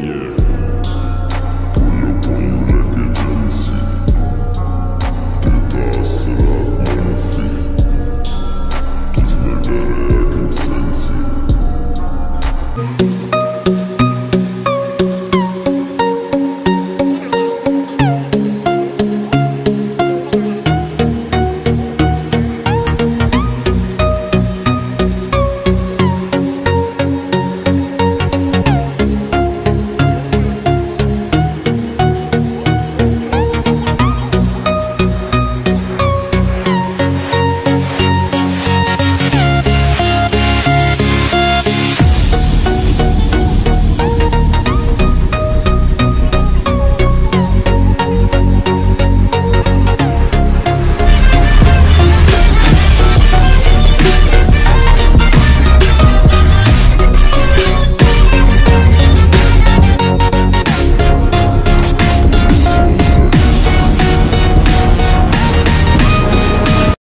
yeah.